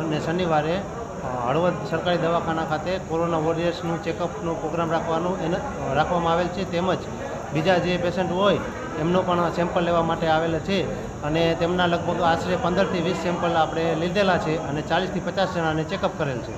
અને શનિવારે હળવદ સરકારી દવાખાના ખાતે કોરોના વોરિયર્સનું ચેકઅપનો પ્રોગ્રામ રાખવામાં આવેલ છે, તેમજ બીજા જે પેશન્ટ હોય એમનો પણ સેમ્પલ લેવા માટે આવેલ છે અને તેમના લગભગ આશરે 15 થી 20 સેમ્પલ આપણે લીધેલા છે અને 40 થી 50 જણાને ચેકઅપ કરેલ છે।